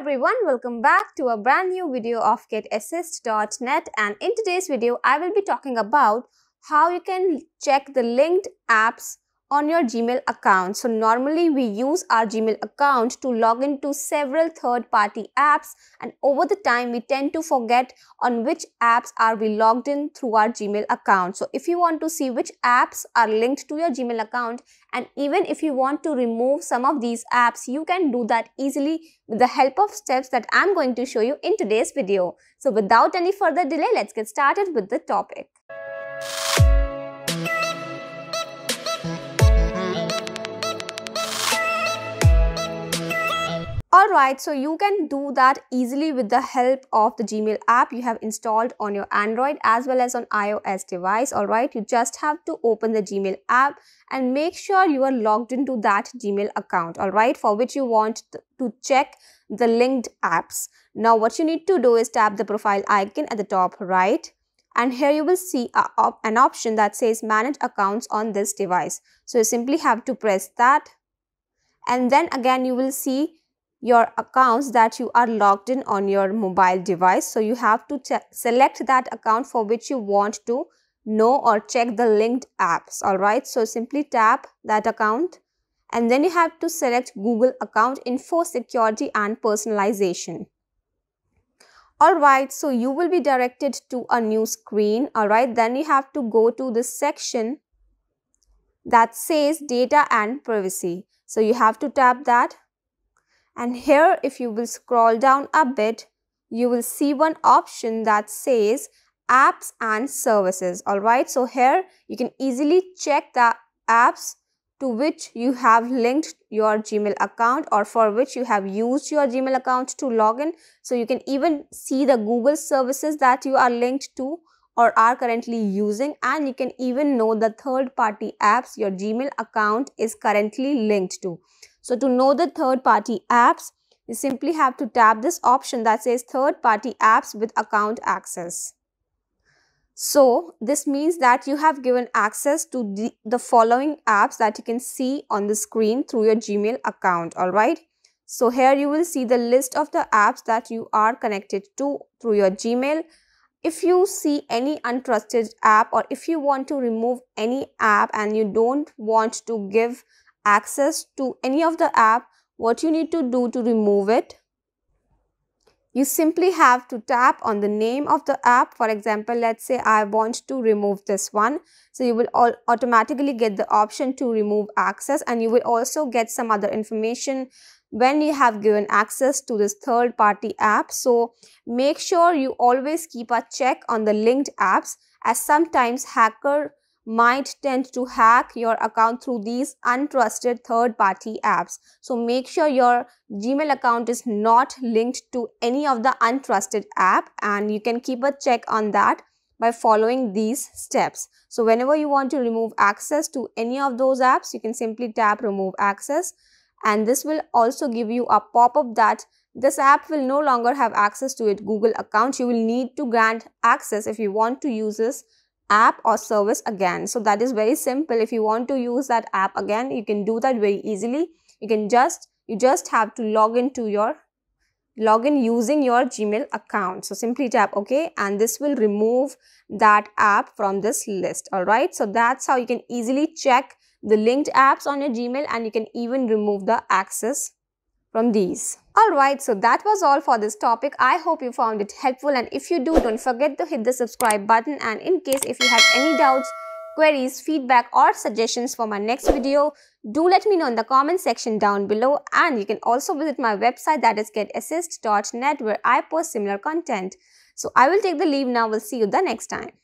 everyone, welcome back to a brand new video of GetAssist.net, and in today's video I will be talking about how you can check the linked apps on your Gmail account. So normally we use our Gmail account to log into several third-party apps, and over the time we tend to forget on which apps are we logged in through our Gmail account. So if you want to see which apps are linked to your Gmail account, and even if you want to remove some of these apps, you can do that easily with the help of steps that I'm going to show you in today's video. So without any further delay, let's get started with the topic. Alright, so you can do that easily with the help of the Gmail app you have installed on your Android as well as on iOS device. Alright, you just have to open the Gmail app and make sure you are logged into that Gmail account, alright, for which you want to check the linked apps. Now what you need to do is tap the profile icon at the top right, and here you will see an option that says manage accounts on this device. So you simply have to press that, and then again you will see your accounts that you are logged in on your mobile device. So you have to select that account for which you want to know or check the linked apps. Alright, so simply tap that account, and then you have to select Google account info, security and personalization. Alright, so you will be directed to a new screen. Alright, then you have to go to this section that says data and privacy. So you have to tap that. And here, if you will scroll down a bit, you will see one option that says apps and services. Alright, so here you can easily check the apps to which you have linked your Gmail account or for which you have used your Gmail account to log in. So you can even see the Google services that you are linked to or are currently using, and you can even know the third-party apps your Gmail account is currently linked to. So to know the third-party apps, you simply have to tap this option that says third-party apps with account access. So this means that you have given access to the following apps that you can see on the screen through your Gmail account, alright. So here you will see the list of the apps that you are connected to through your Gmail. If you see any untrusted app or if you want to remove any app and you don't want to give access to any of the app, what you need to do to remove it, you simply have to tap on the name of the app. For example, let's say I want to remove this one. So you will automatically get the option to remove access, and you will also get some other information when you have given access to this third party app. So make sure you always keep a check on the linked apps, as sometimes hackers might tend to hack your account through these untrusted third-party apps. So make sure your Gmail account is not linked to any of the untrusted app, and you can keep a check on that by following these steps. So whenever you want to remove access to any of those apps, you can simply tap remove access, and this will also give you a pop-up that this app will no longer have access to your Google account. You will need to grant access if you want to use this app or service again. So that is very simple. If you want to use that app again, you can do that very easily. You just have to log in using your Gmail account. So simply tap OK, and this will remove that app from this list. Alright, so that's how you can easily check the linked apps on your Gmail, and you can even remove the access from these. Alright, so that was all for this topic. I hope you found it helpful, and if you do, don't forget to hit the subscribe button. And in case if you have any doubts, queries, feedback or suggestions for my next video, do let me know in the comment section down below, and you can also visit my website, that is getassist.net, where I post similar content. So I will take the leave now. We'll see you the next time.